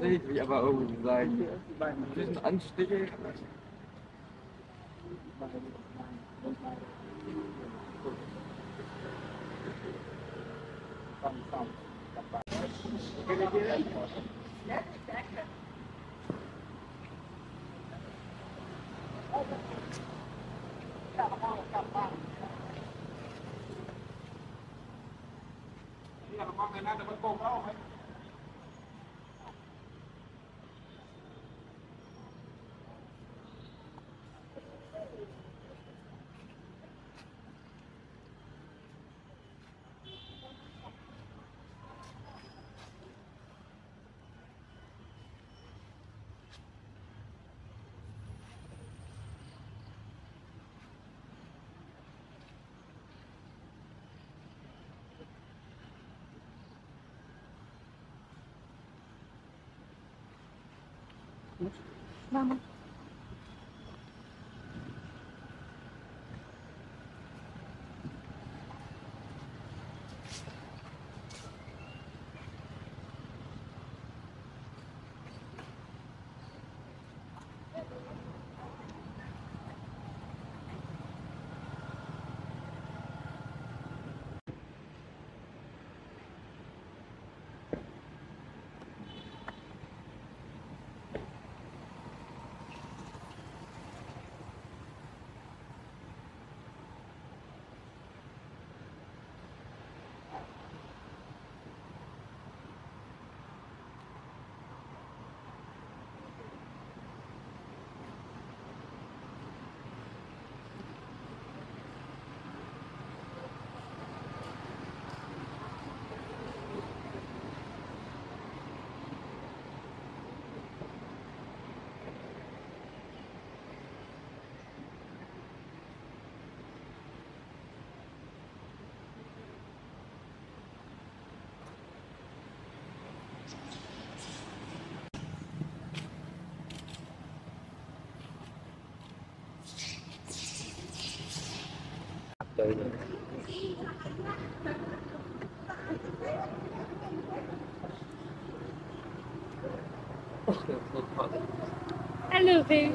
sehe ich aber irgendwie sagen. Diesen Anstieg. Vamos. Thank you. I love you.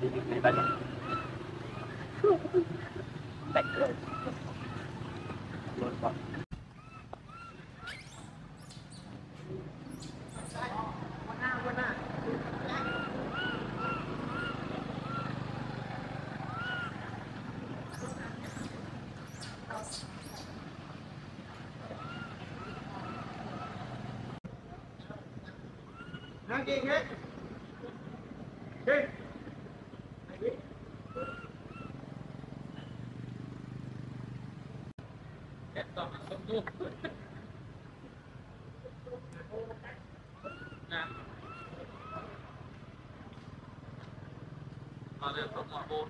thì việc này bệnh. Bệnh rồi. Rồi bỏ. Nâng kia hết. Đi. Hết toàn là sông tu. Nè. Vào đây là sông Hòa Bồn.